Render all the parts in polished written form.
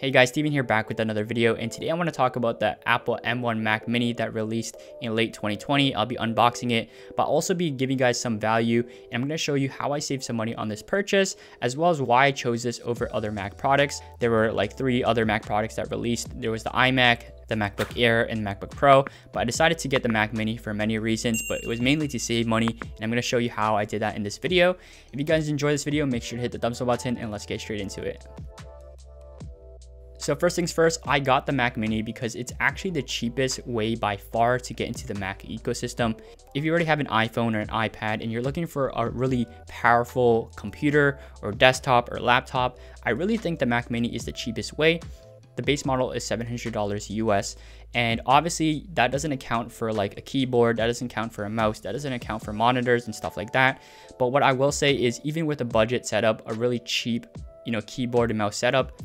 Hey guys, Steven here back with another video, and today I want to talk about the Apple M1 Mac Mini that released in late 2020. I'll be unboxing it, but also be giving you guys some value, and I'm going to show you how I saved some money on this purchase, as well as why I chose this over other Mac products. There were like 3 other Mac products that released. There was the iMac, the MacBook Air, and the MacBook Pro, but I decided to get the Mac Mini for many reasons, but it was mainly to save money, and I'm going to show you how I did that in this video. If you guys enjoy this video, make sure to hit the thumbs up button, and let's get straight into it. So first things first, I got the Mac Mini because it's actually the cheapest way by far to get into the Mac ecosystem. If you already have an iPhone or an iPad and you're looking for a really powerful computer or desktop or laptop, I really think the Mac Mini is the cheapest way. The base model is $700 US, and obviously that doesn't account for like a keyboard, that doesn't account for a mouse, that doesn't account for monitors and stuff like that. But what I will say is, even with a budget setup, a really cheap, you know, keyboard and mouse setup,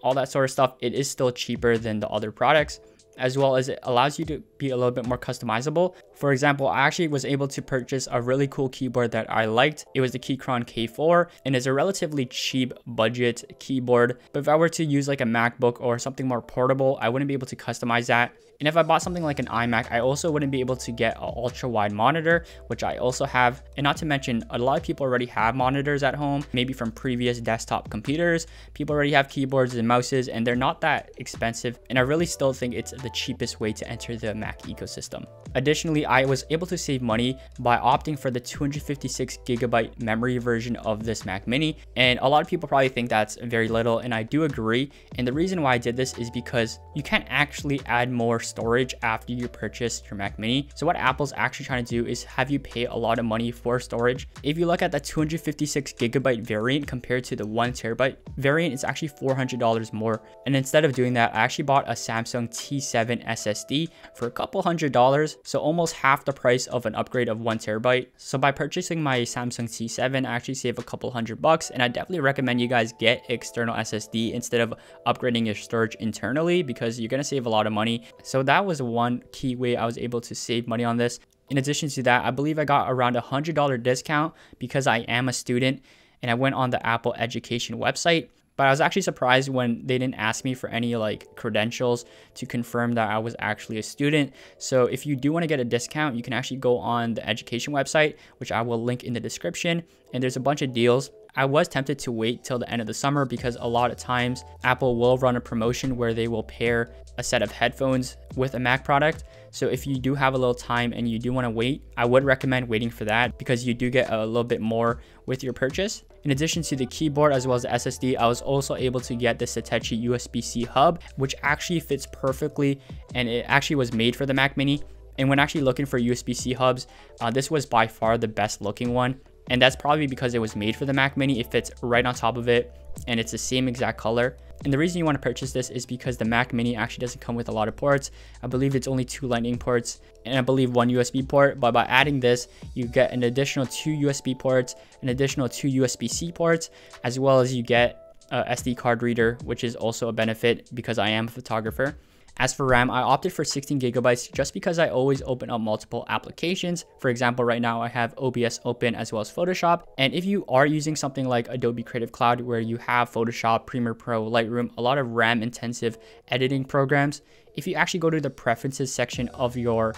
all that sort of stuff, it is still cheaper than the other products, as well as it allows you to be a little bit more customizable. For example, I actually was able to purchase a really cool keyboard that I liked. It was the Keychron K4, and it's a relatively cheap budget keyboard. But if I were to use like a MacBook or something more portable, I wouldn't be able to customize that. And if I bought something like an iMac, I also wouldn't be able to get an ultra wide monitor, which I also have. And not to mention, a lot of people already have monitors at home, maybe from previous desktop computers. People already have keyboards and mouses, and they're not that expensive. And I really still think it's the cheapest way to enter the Mac ecosystem. Additionally, I was able to save money by opting for the 256GB memory version of this Mac Mini. And a lot of people probably think that's very little, and I do agree. And the reason why I did this is because you can't actually add more storage after you purchase your Mac Mini. So what Apple's actually trying to do is have you pay a lot of money for storage. If you look at the 256GB variant compared to the 1TB variant, it's actually $400 more. And instead of doing that, I actually bought a Samsung T7 SSD for a couple $100, so almost half the price of an upgrade of 1TB. So by purchasing my Samsung T7, I actually save a couple $100, and I definitely recommend you guys get external SSD instead of upgrading your storage internally, because you're gonna save a lot of money. So that was one key way I was able to save money on this. In addition to that, I believe I got around a $100 discount because I am a student, and I went on the Apple Education website. But I was actually surprised when they didn't ask me for any like credentials to confirm that I was actually a student. So if you do want to get a discount, you can actually go on the education website, which I will link in the description. And there's a bunch of deals. I was tempted to wait till the end of the summer because a lot of times Apple will run a promotion where they will pair a set of headphones with a Mac product. So if you do have a little time and you do want to wait, I would recommend waiting for that, because you do get a little bit more with your purchase. In addition to the keyboard as well as the SSD, I was also able to get the Satechi USB-C hub, which actually fits perfectly, and it actually was made for the Mac Mini. And when actually looking for USB-C hubs, this was by far the best looking one. And that's probably because it was made for the Mac Mini. It fits right on top of it, and it's the same exact color. And the reason you want to purchase this is because the Mac Mini actually doesn't come with a lot of ports. I believe it's only 2 lightning ports, and I believe 1 USB port. But by adding this, you get an additional 2 USB ports, an additional 2 USB-C ports, as well as you get a SD card reader, which is also a benefit because I am a photographer. As for RAM, I opted for 16GB just because I always open up multiple applications. For example, right now I have OBS open as well as Photoshop. And if you are using something like Adobe Creative Cloud, where you have Photoshop, Premiere Pro, Lightroom, a lot of RAM intensive editing programs, if you actually go to the preferences section of your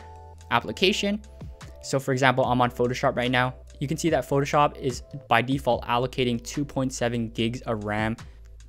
application, so for example, I'm on Photoshop right now, you can see that Photoshop is by default allocating 2.7 gigs of RAM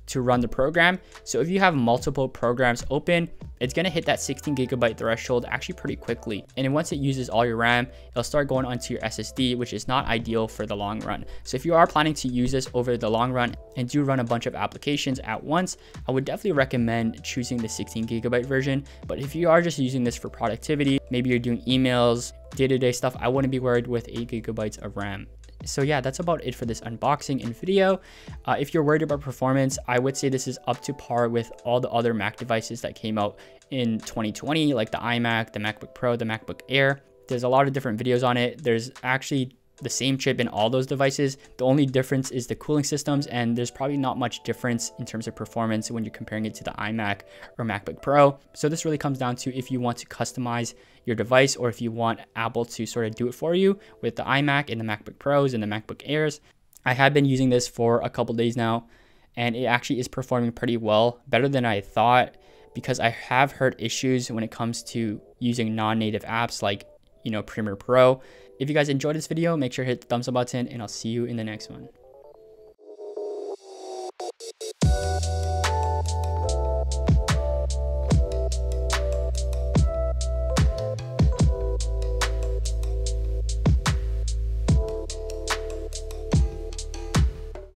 to run the program. So if you have multiple programs open, it's gonna hit that 16GB threshold actually pretty quickly. And then once it uses all your RAM, it'll start going onto your SSD, which is not ideal for the long run. So if you are planning to use this over the long run and do run a bunch of applications at once, I would definitely recommend choosing the 16GB version. But if you are just using this for productivity, maybe you're doing emails, day-to-day stuff, I wouldn't be worried with 8GB of RAM. So yeah, that's about it for this unboxing and video. If you're worried about performance, I would say this is up to par with all the other Mac devices that came out in 2020, like the iMac, the MacBook Pro, the MacBook Air. There's a lot of different videos on it. There's actually the same chip in all those devices. The only difference is the cooling systems, and there's probably not much difference in terms of performance when you're comparing it to the iMac or MacBook Pro. So this really comes down to if you want to customize your device, or if you want Apple to sort of do it for you with the iMac and the MacBook Pros and the MacBook Airs. I have been using this for a couple days now, and it actually is performing pretty well, better than I thought, because I have heard issues when it comes to using non-native apps like, Premiere Pro. If you guys enjoyed this video, make sure to hit the thumbs up button, and I'll see you in the next one.